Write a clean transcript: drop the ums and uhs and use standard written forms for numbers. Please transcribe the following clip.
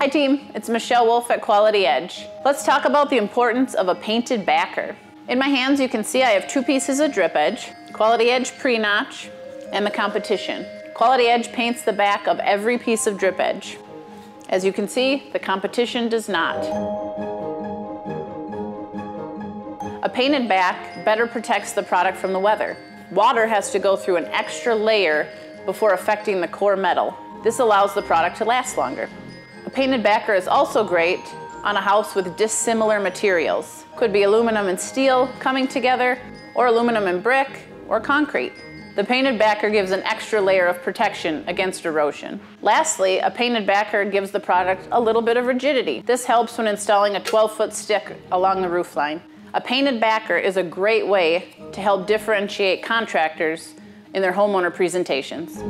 Hi team, it's Michelle Wolf at Quality Edge. Let's talk about the importance of a painted backer. In my hands you can see I have two pieces of drip edge, Quality Edge pre-notch, and the competition. Quality Edge paints the back of every piece of drip edge. As you can see, the competition does not. A painted back better protects the product from the weather. Water has to go through an extra layer before affecting the core metal. This allows the product to last longer. A painted backer is also great on a house with dissimilar materials. Could be aluminum and steel coming together, or aluminum and brick, or concrete. The painted backer gives an extra layer of protection against erosion. Lastly, a painted backer gives the product a little bit of rigidity. This helps when installing a 12-foot stick along the roofline. A painted backer is a great way to help differentiate contractors in their homeowner presentations.